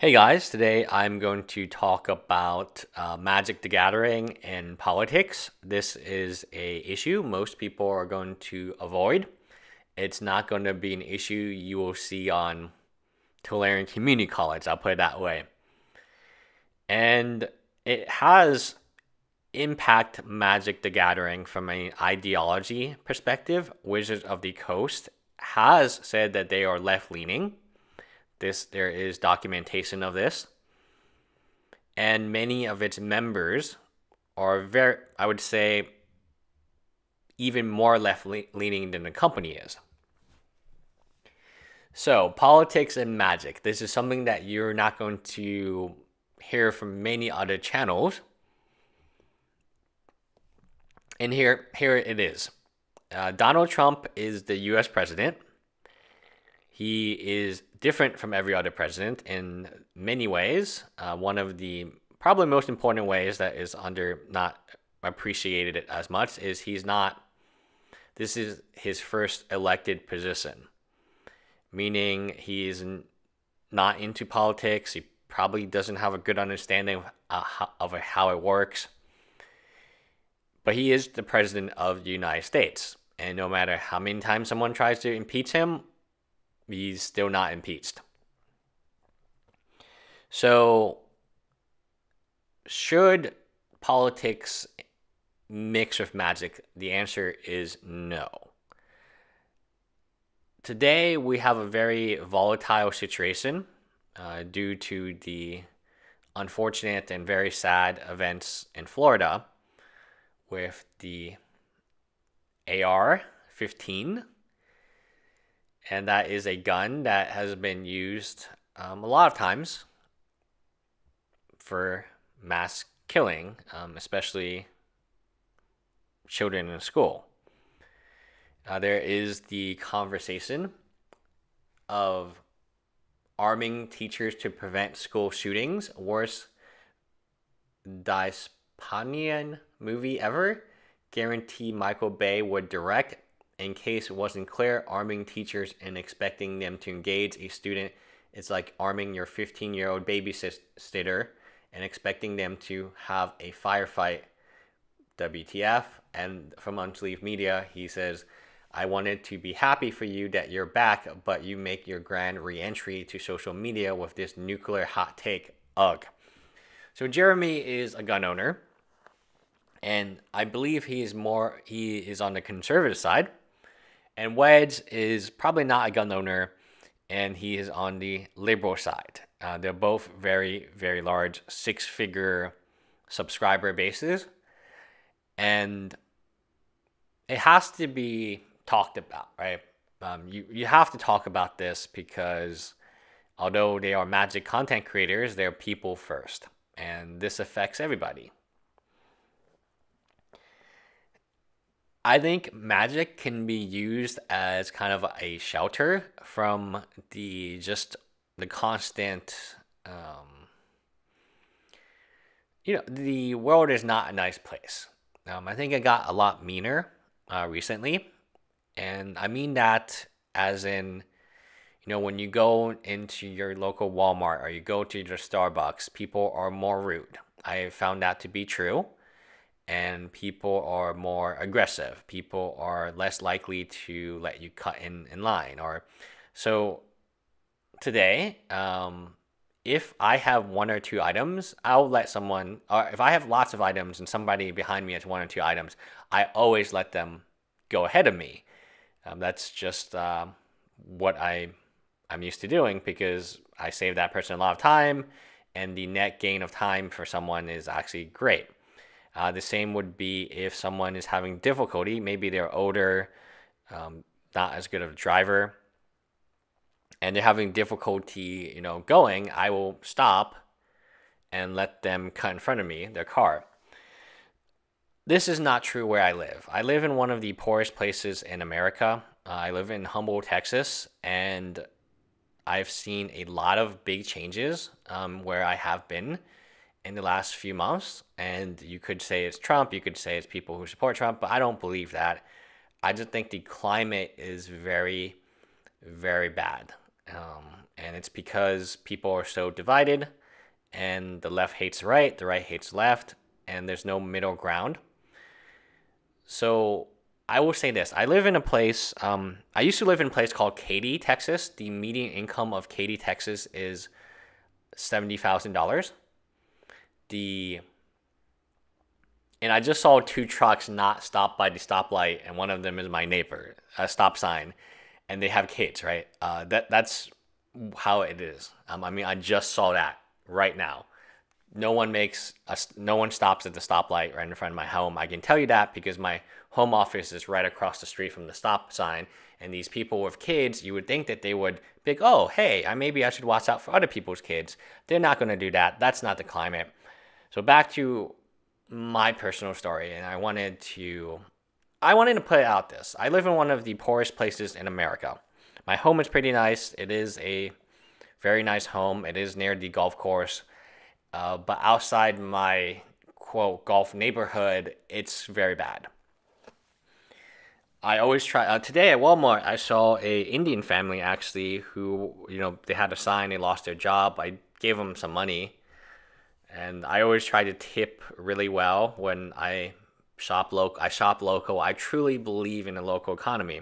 Hey guys, today I'm going to talk about Magic the Gathering and politics. This is an issue most people are going to avoid. It's not going to be an issue you will see on Tolerian Community College, I'll put it that way. And it has impact Magic the Gathering from an ideology perspective. Wizards of the Coast has said that they are left-leaning. There is documentation of this, and many of its members are very, I would say, even more left-leaning than the company is. So politics and magic. This is something that you're not going to hear from many other channels. And here it is. Donald Trump is the U.S. president. He is different from every other president in many ways. One of the probably most important ways that is not appreciated it as much is this is his first elected position, meaning he is not into politics. He probably doesn't have a good understanding of how it works, but he is the president of the United States. And no matter how many times someone tries to impeach him, he's still not impeached. So should politics mix with magic? The answer is no. Today we have a very volatile situation due to the unfortunate and very sad events in Florida with the AR-15. And that is a gun that has been used a lot of times for mass killing, especially children in school. There is the conversation of arming teachers to prevent school shootings. Worst dystopian movie ever. Guarantee Michael Bay would direct. In case it wasn't clear, arming teachers and expecting them to engage a student is like arming your 15-year-old babysitter and expecting them to have a firefight. WTF. And from Unsleeved Media, he says, "I wanted to be happy for you that you're back, but you make your grand re-entry to social media with this nuclear hot take. Ugh." So Jeremy is a gun owner, and I believe he is on the conservative side. And Wedge is probably not a gun owner, and he is on the liberal side. They're both very, very large six-figure subscriber bases. And it has to be talked about, right? You have to talk about this because although they are magic content creators, they're people first. And this affects everybody. I think magic can be used as kind of a shelter from the constant, the world is not a nice place. I think it got a lot meaner recently. And I mean that as in, when you go into your local Walmart or you go to your Starbucks, people are more rude. I found that to be true. And people are more aggressive. People are less likely to let you cut in line. So today, if I have one or two items, I'll let someone, or if I have lots of items and somebody behind me has one or two items, I always let them go ahead of me. That's just what I'm used to doing because I save that person a lot of time, and the net gain of time for someone is actually great. The same would be if someone is having difficulty. Maybe they're older, not as good of a driver, and they're having difficulty, going. I will stop and let them cut in front of me, their car. This is not true where I live. I live in one of the poorest places in America. I live in Humble, Texas, and I've seen a lot of big changes where I have been in the last few months. And you could say it's Trump, you could say it's people who support Trump, but I don't believe that. I just think the climate is very, very bad. And it's because people are so divided, and the left hates right, the right hates left, and there's no middle ground. So I will say this. I live in a place, I used to live in a place called Katy, Texas. The median income of Katy, Texas is $70,000. And I just saw two trucks not stop by the stoplight, and one of them is my neighbor, a stop sign, and they have kids, right? That's how it is. I mean, I just saw that right now. No one stops at the stoplight right in front of my home. I can tell you that because my home office is right across the street from the stop sign. And these people with kids, you would think that they would think, oh, hey, maybe I should watch out for other people's kids. They're not going to do that. That's not the climate. So back to my personal story, and I wanted to put out this. I live in one of the poorest places in America. My home is pretty nice. It is a very nice home. It is near the golf course. But outside my, quote, golf neighborhood, it's very bad. I always try, today at Walmart, I saw a Indian family, actually, who, they had a sign, they lost their job. I gave them some money. And I always try to tip really well when I shop local. I truly believe in the local economy.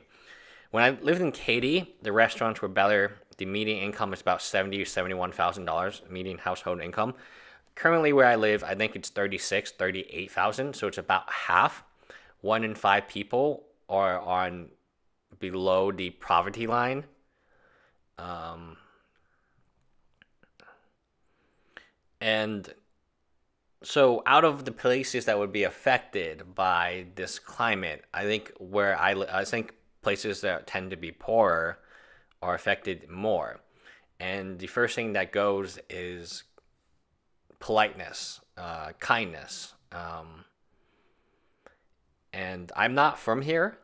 When I lived in Katy, the restaurants were better. The median income is about $70,000 to $71,000, median household income. Currently where I live, I think it's $36,000, $38,000, so it's about half. 1 in 5 people are on below the poverty line. And so out of the places that would be affected by this climate, I think places that tend to be poorer are affected more. And the first thing that goes is politeness, kindness. And I'm not from here.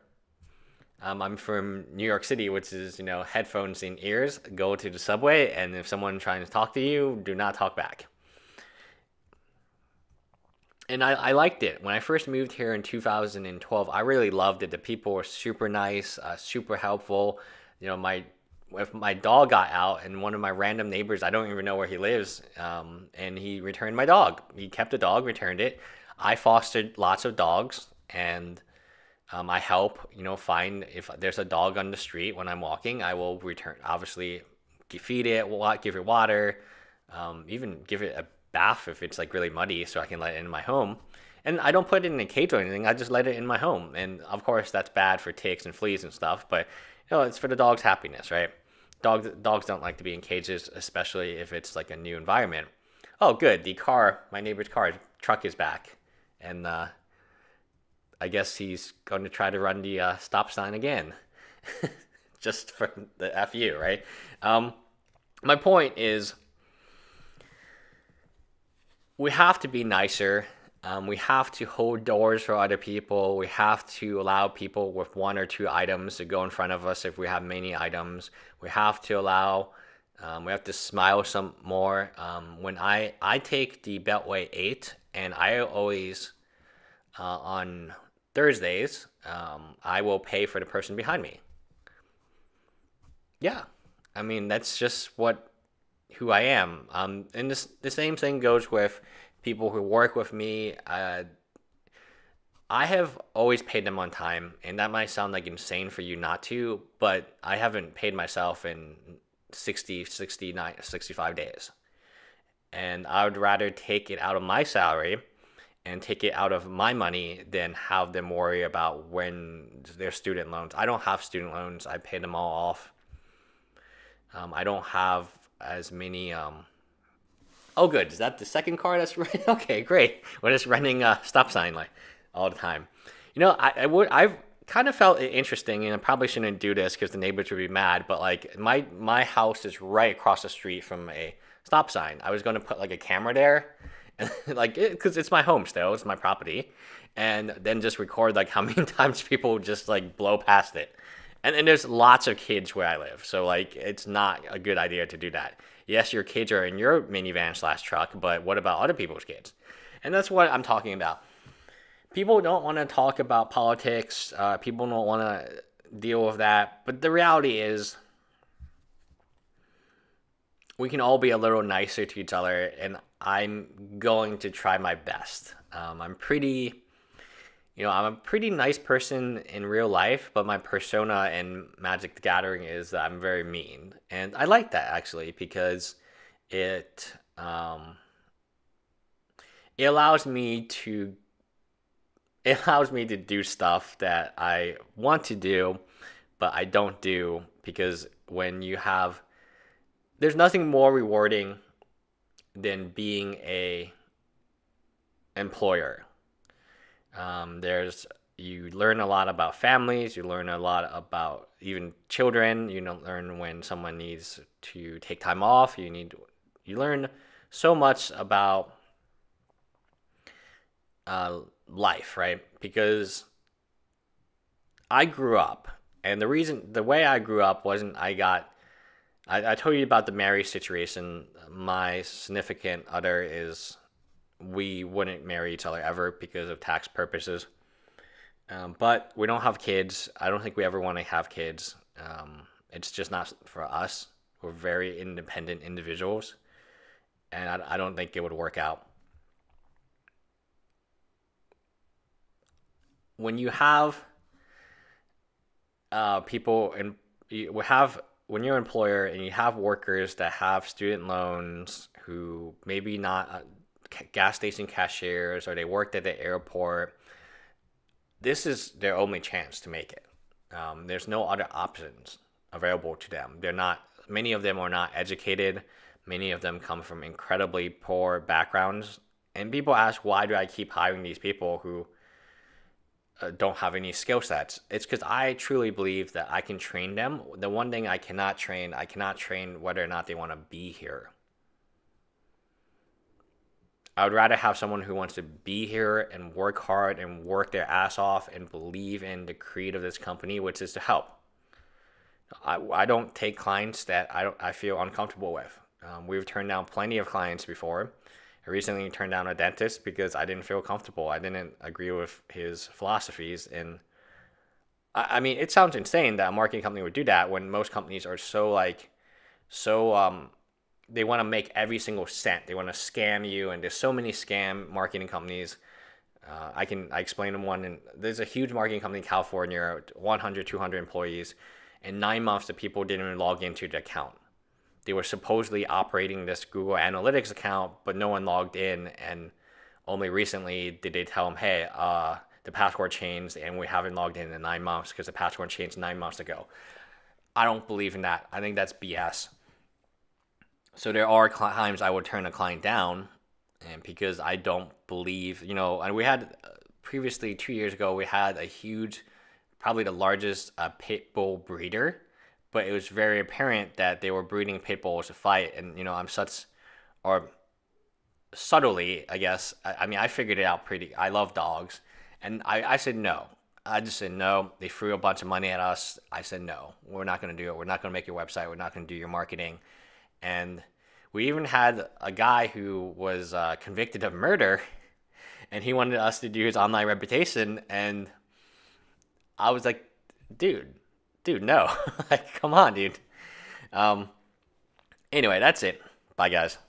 I'm from New York City, which is, headphones in ears, go to the subway, and if someone trying to talk to you, do not talk back. And I liked it. When I first moved here in 2012, I really loved it. The people were super nice, super helpful. If my dog got out and one of my random neighbors, I don't even know where he lives, and he returned my dog. He kept the dog, returned it. I fostered lots of dogs, and I help, find if there's a dog on the street when I'm walking, I will return, obviously feed it, give it water, even give it a bath if it's really muddy so I can let it in my home. And I don't put it in a cage or anything. I just let it in my home. And of course that's bad for ticks and fleas and stuff, but it's for the dog's happiness, right? Dogs don't like to be in cages, especially if it's a new environment. Oh, good. The car, my neighbor's car, truck is back. And I guess he's going to try to run the stop sign again. Just for the FU, right? My point is, we have to be nicer. We have to hold doors for other people. We have to allow people with 1 or 2 items to go in front of us if we have many items. We have to allow, we have to smile some more. When I take the Beltway 8, and I always, on Thursdays, I will pay for the person behind me. Yeah, that's just who I am. And the same thing goes with people who work with me. I have always paid them on time, and that might sound insane for you not to, but I haven't paid myself in 60, 69, 65 days. And I would rather take it out of my salary and take it out of my money than have them worry about when their student loans. I don't have student loans. I pay them all off. I don't have as many, oh, good. Is that the second car that's running? Okay, great. We're just running a stop sign all the time. I've kind of felt it interesting, and I probably shouldn't do this because the neighbors would be mad, but my house is right across the street from a stop sign. I was going to put a camera there, and because it's my home still, it's my property, and then just record how many times people just blow past it. And there's lots of kids where I live, so it's not a good idea to do that. Yes, your kids are in your minivan/truck, but what about other people's kids? And that's what I'm talking about. People don't want to talk about politics. People don't want to deal with that. But the reality is, we can all be a little nicer to each other, and I'm going to try my best. I'm a pretty nice person in real life, but my persona in Magic the Gathering is that I'm very mean. And I like that, actually, because it allows me to do stuff that I want to do, but I don't do, because there's nothing more rewarding than being a employer. You learn a lot about families, you learn a lot about even children, you learn when someone needs to take time off, you learn so much about life, right? Because I grew up, and the way I grew up wasn't, I told you about the marriage situation. My significant other is, we wouldn't marry each other ever because of tax purposes. But we don't have kids. I don't think we ever want to have kids. It's just not for us. We're very independent individuals, and I don't think it would work out. When you have when you're an employer and you have workers that have student loans, who maybe not gas station cashiers, or they worked at the airport, this is their only chance to make it. There's no other options available to them. Many of them are not educated. Many of them come from incredibly poor backgrounds. And people ask, why do I keep hiring these people who don't have any skill sets? It's because I truly believe that I can train them. The one thing I cannot train whether or not they want to be here. I would rather have someone who wants to be here and work hard and work their ass off and believe in the creed of this company, which is to help. I don't take clients that I feel uncomfortable with. We've turned down plenty of clients before. I recently turned down a dentist because I didn't feel comfortable. I didn't agree with his philosophies. And I mean, it sounds insane that a marketing company would do that, when most companies are so they want to make every single cent. They want to scam you, and there's so many scam marketing companies. I explained them one, and there's a huge marketing company in California, 100, 200 employees. In 9 months, the people didn't even log into the account. They were supposedly operating this Google Analytics account, but no one logged in, and only recently did they tell them, hey, the password changed, and we haven't logged in 9 months because the password changed 9 months ago. I don't believe in that. I think that's BS. So there are times I would turn a client down, and because I don't believe, and we had previously 2 years ago, we had a huge, probably the largest pit bull breeder, but it was very apparent that they were breeding pit bulls to fight. And, subtly, I guess, I mean, I figured it out I love dogs. And I said, no, I just said, no. They threw a bunch of money at us. I said, no, we're not going to do it. We're not going to make your website. We're not going to do your marketing. And we even had a guy who was convicted of murder, and he wanted us to do his online reputation. And I was like, dude, no, like, come on, dude. Anyway, that's it. Bye, guys.